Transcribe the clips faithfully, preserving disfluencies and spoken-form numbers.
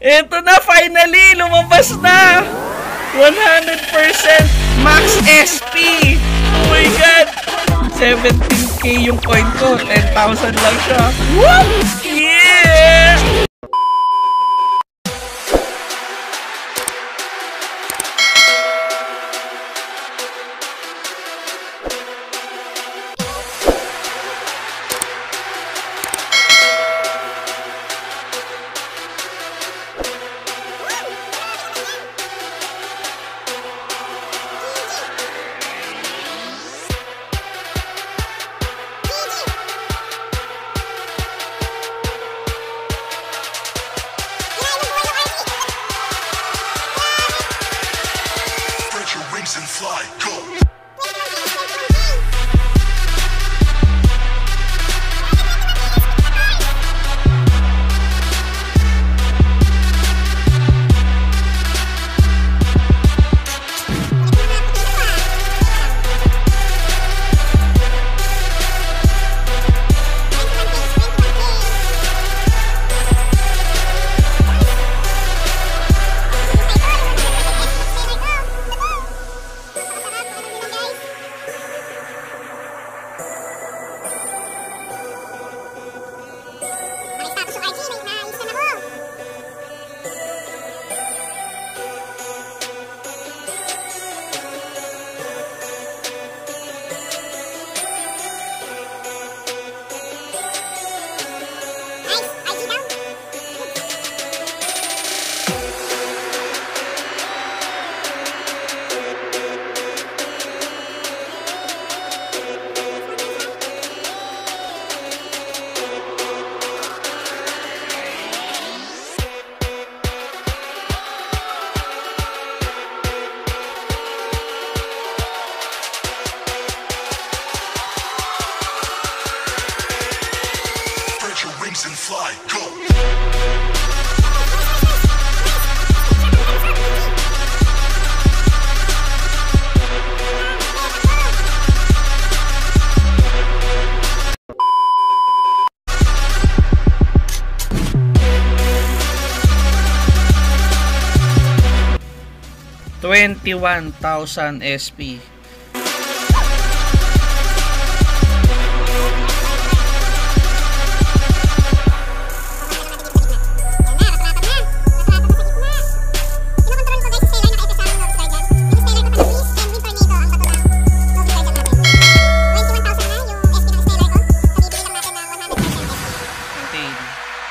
Ito na, finally! Lumabas na! one hundred percent max S P! Oh my God! seventeen K yung coin ko. ten thousand lang siya. Woo! Yeah! twenty-one thousand S P.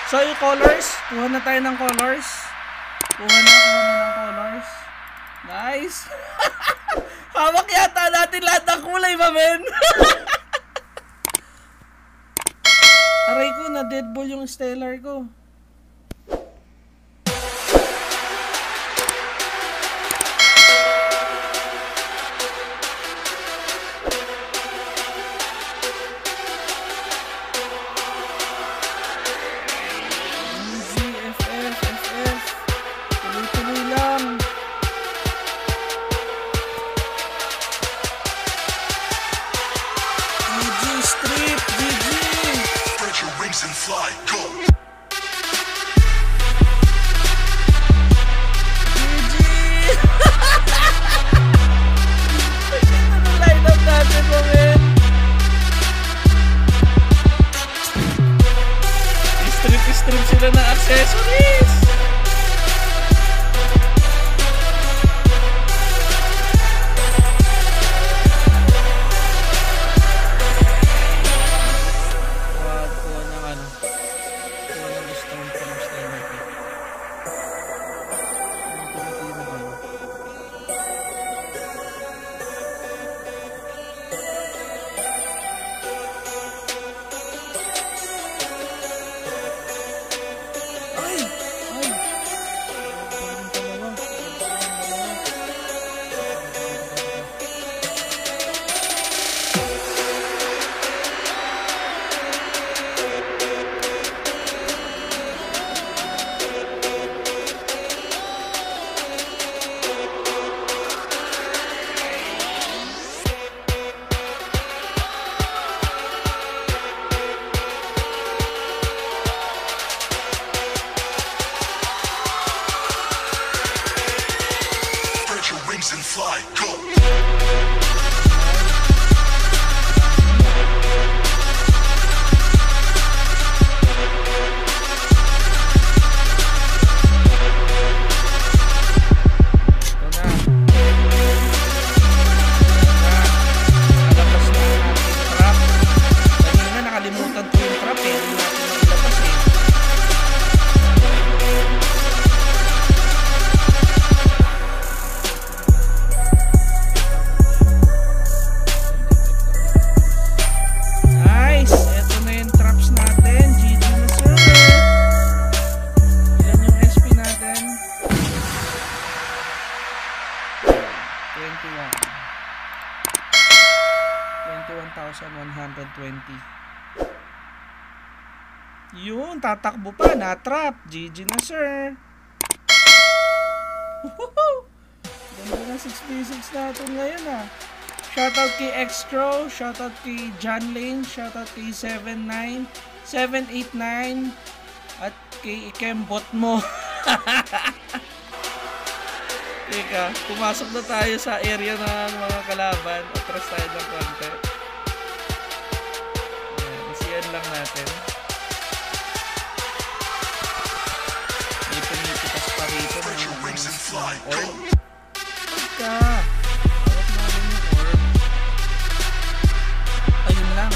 So yung colors, kuha na tayo ng colors. Kuha na, kuha na ng colors. Nice! Hawak yata natin lahat ng kulay, mamen! Aray ko, na-deadball yung stellar ko. Strip, G G! Spread your wings and fly, go! one thousand one hundred twenty. Yun, tatakbo pa, na-trap. G G na, sir. Woohoo! Ganda na six v six natin ngayon, ah. Shoutout kay X-Crow, shoutout kay John Lane, shoutout kay seven nine seven eight nine at kay Ikem bot mo. Teka, pumasok na tayo sa area ng mga kalaban. Atras tayo ng konti. Isiyan lang natin. Ipinipitas pa rito ng oil. Teka, harap namin yung oil. Ayun lang.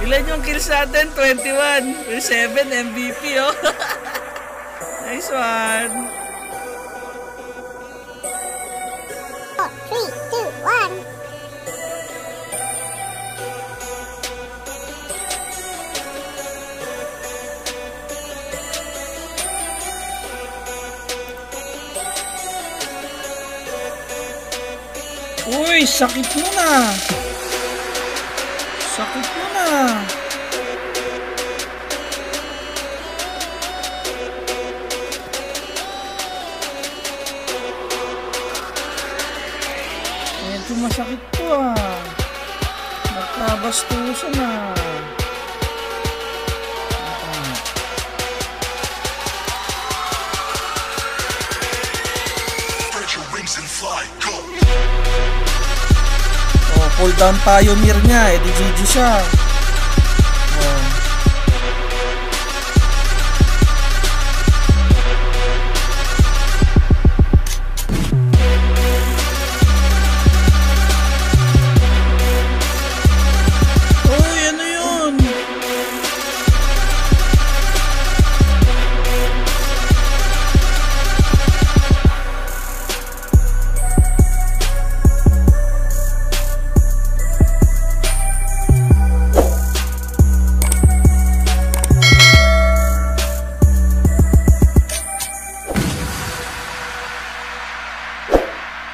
Ilan yung kills natin? twenty-one. We're seven M V P, oh. Nice one. four, three, two, one. Uy, sakit mo na. Sakit mo na. Medyo masakit to, ah. Magkabastusan, ah. Spread your wings and fly, go. Oh, pull down tayo mir niya, eh di G G siya.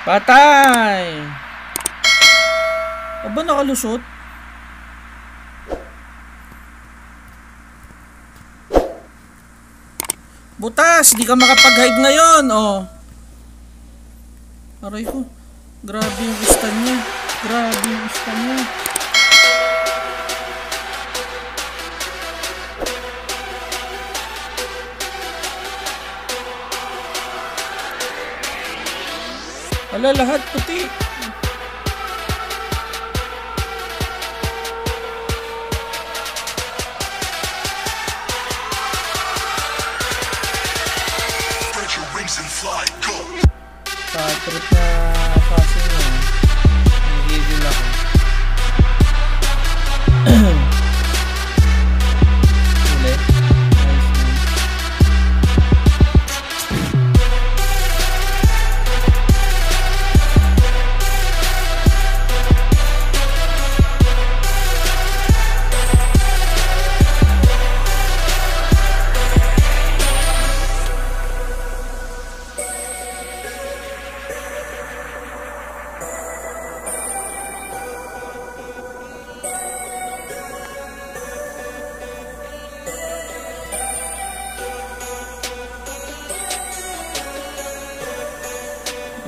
Patay! O ba nakalusot? Butas! Di ka makapag-hide ngayon! O! Aray ko! Grabe yung istan niya! Grabe yung istan niya! Ala, lahat puti. Spread your wings and fly, go. Patrick na kasi mo. Nagigil ako.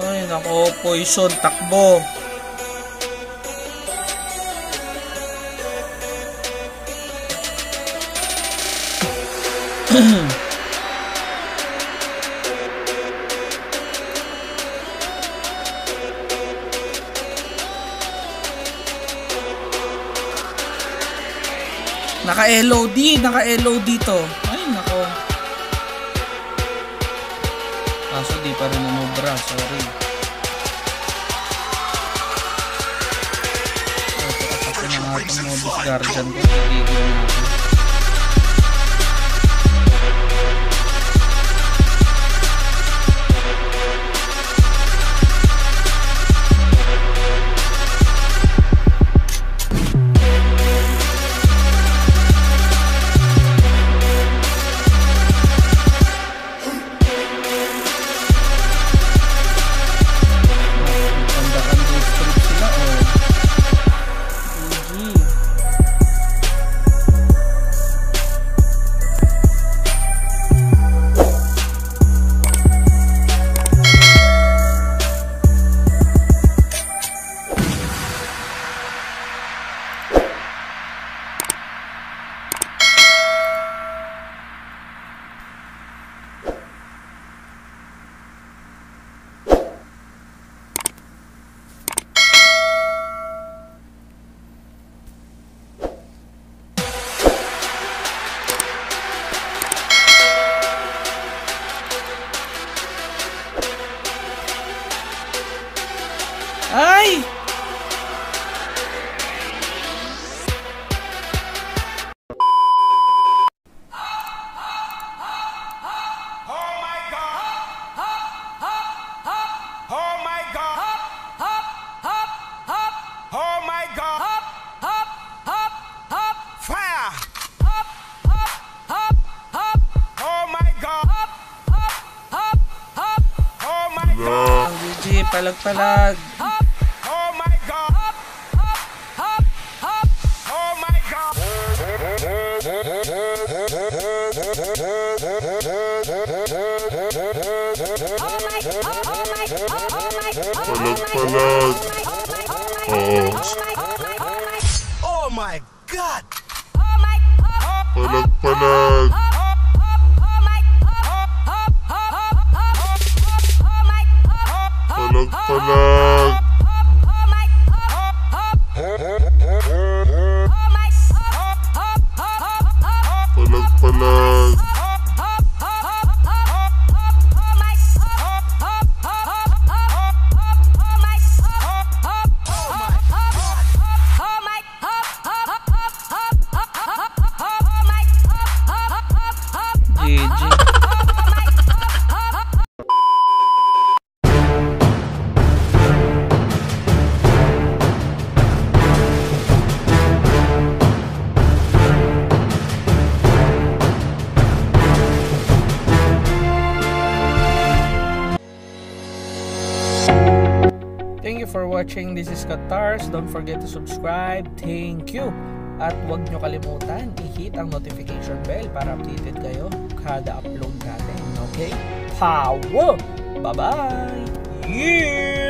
Ay, nako, poison, takbo. Naka-L O D, naka-L O D to. Ay, nako. Kaso di pa rin umobra, sorry. Ito na nga itong modus guardian ko. Nagiging natin. palag-palag. Oh my God! Oh my God! Palag-palag! Oh my God! Palag-palag! Palag-palag. Palag-palag. G G. Thank you for watching. This is Katars. Don't forget to subscribe. Thank you. At huwag nyo kalimutan, i-hit ang notification bell para updated kayo kada upload natin. Okay? Power! Bye-bye! Yeah!